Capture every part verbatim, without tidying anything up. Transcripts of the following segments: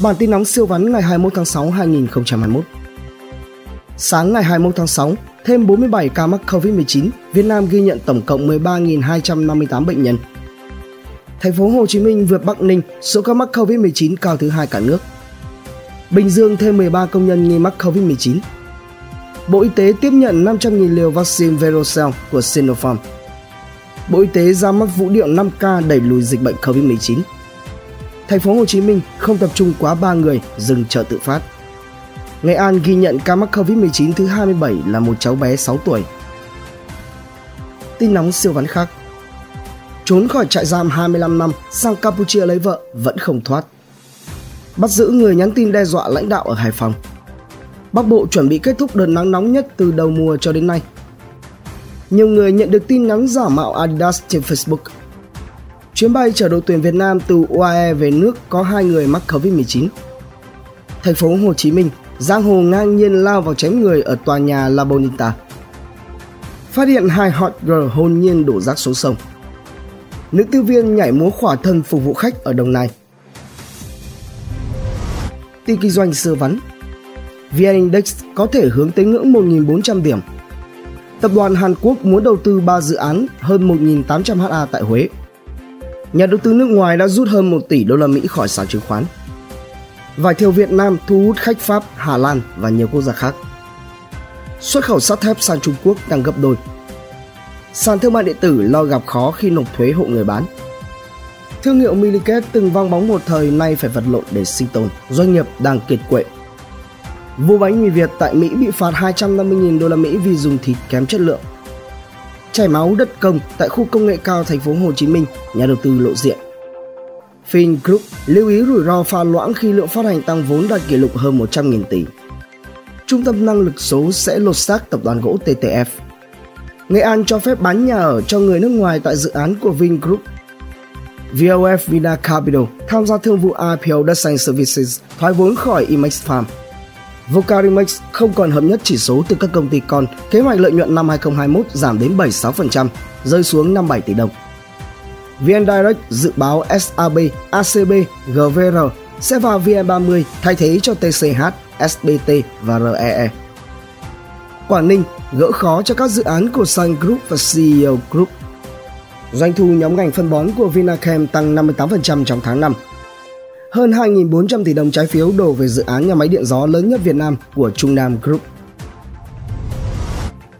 Bản tin nóng siêu vắn ngày hai mươi mốt tháng sáu năm hai nghìn không trăm hai mươi mốt. Sáng ngày hai mươi mốt tháng sáu, thêm bốn mươi bảy ca mắc covid mười chín, Việt Nam ghi nhận tổng cộng mười ba nghìn hai trăm năm mươi tám bệnh nhân. Thành phố Hồ Chí Minh vượt Bắc Ninh, số ca mắc covid mười chín cao thứ hai cả nước. Bình Dương thêm mười ba công nhân nghi mắc covid mười chín. Bộ Y tế tiếp nhận năm trăm nghìn liều vaccine Verocell của Sinopharm. Bộ Y tế ra mắt vũ điệu năm K đẩy lùi dịch bệnh covid mười chín. Thành phố Hồ Chí Minh không tập trung quá ba người, dừng chợ tự phát. Nghệ An ghi nhận ca mắc covid mười chín thứ hai mươi bảy là một cháu bé sáu tuổi. Tin nóng siêu vắn khác. Trốn khỏi trại giam hai mươi lăm năm, sang Campuchia lấy vợ vẫn không thoát. Bắt giữ người nhắn tin đe dọa lãnh đạo ở Hải Phòng. Bắc Bộ chuẩn bị kết thúc đợt nắng nóng nhất từ đầu mùa cho đến nay. Nhiều người nhận được tin nắng giả mạo Adidas trên Facebook. Chuyến bay chở đội tuyển Việt Nam từ u a e về nước có hai người mắc covid mười chín. Thành phố Hồ Chí Minh, giang hồ ngang nhiên lao vào chém người ở tòa nhà La Bonita. Phát hiện hai hot girl hôn nhiên đổ rác xuống sông. Nữ tiếp viên nhảy múa khỏa thân phục vụ khách ở Đồng Nai. Tin kinh doanh siêu vắn. VNIndex có thể hướng tới ngưỡng một nghìn bốn trăm điểm. Tập đoàn Hàn Quốc muốn đầu tư ba dự án hơn một nghìn tám trăm ha tại Huế. Nhà đầu tư nước ngoài đã rút hơn một tỷ đô la Mỹ khỏi sàn chứng khoán. Vải thiều Việt Nam thu hút khách Pháp, Hà Lan và nhiều quốc gia khác. Xuất khẩu sắt thép sang Trung Quốc tăng gấp đôi. Sàn thương mại điện tử lo gặp khó khi nộp thuế hộ người bán. Thương hiệu Milliket từng vang bóng một thời nay phải vật lộn để sinh tồn, doanh nghiệp đang kiệt quệ. Vụ bánh mì Việt tại Mỹ bị phạt hai trăm năm mươi nghìn đô la Mỹ vì dùng thịt kém chất lượng. Chảy máu đất công tại khu công nghệ cao thành phố Hồ Chí Minh, nhà đầu tư lộ diện. Vingroup lưu ý rủi ro pha loãng khi lượng phát hành tăng vốn đạt kỷ lục hơn một trăm nghìn tỷ. Trung tâm năng lực số sẽ lột xác tập đoàn gỗ tê tê ép. Nghệ An cho phép bán nhà ở cho người nước ngoài tại dự án của Vingroup. vê o ép Vina Capital tham gia thương vụ i pê o Descent Services, thoái vốn khỏi i em e x Farm. Vocarimex không còn hợp nhất chỉ số từ các công ty con, kế hoạch lợi nhuận năm hai nghìn không trăm hai mươi mốt giảm đến bảy mươi sáu phần trăm, rơi xuống năm mươi bảy tỷ đồng. VnDirect dự báo ét a bê, a xê bê, giê vê rờ sẽ vào vê en ba mươi thay thế cho tê xê hát, ét bê tê và rờ e e. Quảng Ninh gỡ khó cho các dự án của Sun Group và xê i ô Group. Doanh thu nhóm ngành phân bón của Vinachem tăng năm mươi tám phần trăm trong tháng năm. Hơn hai nghìn bốn trăm tỷ đồng trái phiếu đổ về dự án nhà máy điện gió lớn nhất Việt Nam của Trung Nam Group.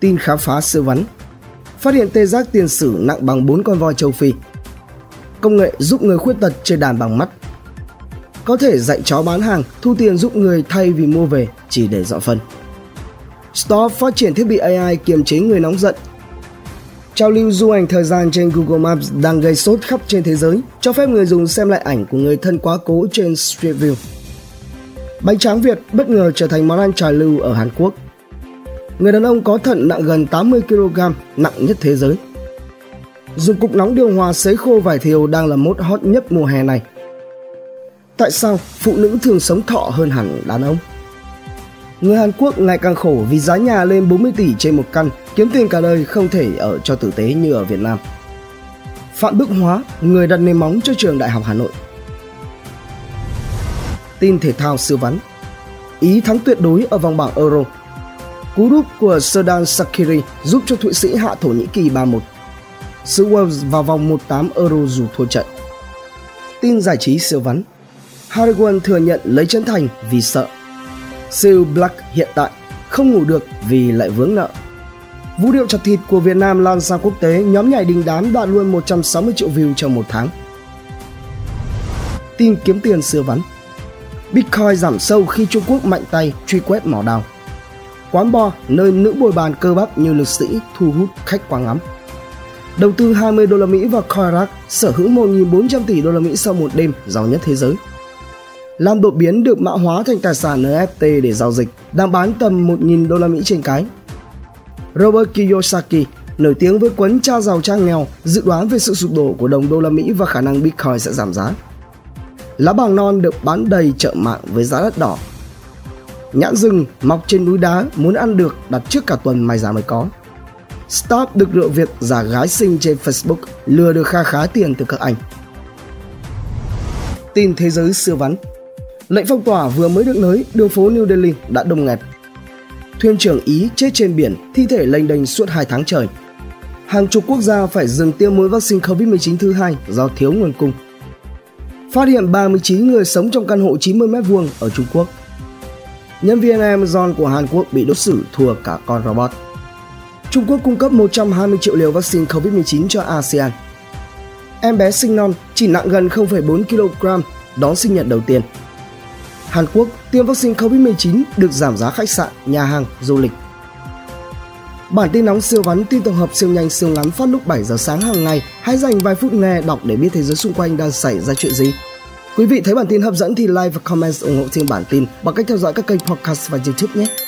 Tin khám phá siêu vắn. Phát hiện tê giác tiền sử nặng bằng bốn con voi châu Phi. Công nghệ giúp người khuyết tật chơi đàn bằng mắt. Có thể dạy chó bán hàng, thu tiền giúp người thay vì mua về chỉ để dọn phân. Stop phát triển thiết bị a i kiềm chế người nóng giận. Trào lưu du hành thời gian trên Google Maps đang gây sốt khắp trên thế giới, cho phép người dùng xem lại ảnh của người thân quá cố trên Street View. Bánh tráng Việt bất ngờ trở thành món ăn trào lưu ở Hàn Quốc. Người đàn ông có thận nặng gần tám mươi ki lô gam, nặng nhất thế giới. Dùng cục nóng điều hòa sấy khô vải thiều đang là mốt hot nhất mùa hè này. Tại sao phụ nữ thường sống thọ hơn hẳn đàn ông? Người Hàn Quốc ngày càng khổ vì giá nhà lên bốn mươi tỷ trên một căn, kiếm tiền cả đời không thể ở cho tử tế như ở Việt Nam. Phạm Đức Hóa, người đặt nền móng cho trường Đại học Hà Nội. Tin thể thao siêu vắn. Ý thắng tuyệt đối ở vòng bảng Euro. Cú đúp của Sudan Sakiri giúp cho Thụy Sĩ hạ Thổ Nhĩ Kỳ ba một. Xứ Wells vào vòng một phần tám Euro dù thua trận. Tin giải trí siêu vắn. Hari Won thừa nhận lấy chân thành vì sợ. Siêu Black hiện tại không ngủ được vì lại vướng nợ. Vũ điệu chặt thịt của Việt Nam lan sang quốc tế, nhóm nhảy đình đám đạt luôn một trăm sáu mươi triệu view trong một tháng. Tin kiếm tiền siêu vắn. Bitcoin giảm sâu khi Trung Quốc mạnh tay truy quét mỏ đào. Quán bar nơi nữ bồi bàn cơ bắp như lực sĩ thu hút khách quá ngắm. Đầu tư hai mươi đô la Mỹ vào Coyara, sở hữu một nghìn bốn trăm tỷ đô la Mỹ sau một đêm, giàu nhất thế giới. Làm đột biến được mã hóa thành tài sản en ép tê để giao dịch, đang bán tầm một nghìn đô la Mỹ trên cái. Robert Kiyosaki, nổi tiếng với cuốn Cha giàu cha nghèo, dự đoán về sự sụp đổ của đồng đô la Mỹ và khả năng Bitcoin sẽ giảm giá. Lá bàng non được bán đầy chợ mạng với giá đắt đỏ. Nhãn rừng mọc trên núi đá, muốn ăn được đặt trước cả tuần may giá mới có. Stop được rượu việc giả gái xinh trên Facebook, lừa được kha khá tiền từ các anh. Tin thế giới siêu vắn. Lệnh phong tỏa vừa mới được nới, đường phố New Delhi đã đông nghẹt. Thuyền trưởng Ý chết trên biển, thi thể lênh đênh suốt hai tháng trời. Hàng chục quốc gia phải dừng tiêm mũi vaccine Covid mười chín thứ hai do thiếu nguồn cung. Phát hiện ba mươi chín người sống trong căn hộ chín mươi mét vuông ở Trung Quốc. Nhân viên Amazon của Hàn Quốc bị đốt xử thua cả con robot. Trung Quốc cung cấp một trăm hai mươi triệu liều vaccine Covid mười chín cho ASEAN. Em bé sinh non chỉ nặng gần không phẩy bốn ki lô gam đón sinh nhật đầu tiên. Hàn Quốc tiêm vaccine Covid mười chín được giảm giá khách sạn, nhà hàng, du lịch. Bản tin nóng siêu vắn, tin tổng hợp siêu nhanh siêu ngắn phát lúc bảy giờ sáng hàng ngày. Hãy dành vài phút nghe đọc để biết thế giới xung quanh đang xảy ra chuyện gì. Quý vị thấy bản tin hấp dẫn thì like và comment ủng hộ trên bản tin bằng cách theo dõi các kênh podcast và YouTube nhé.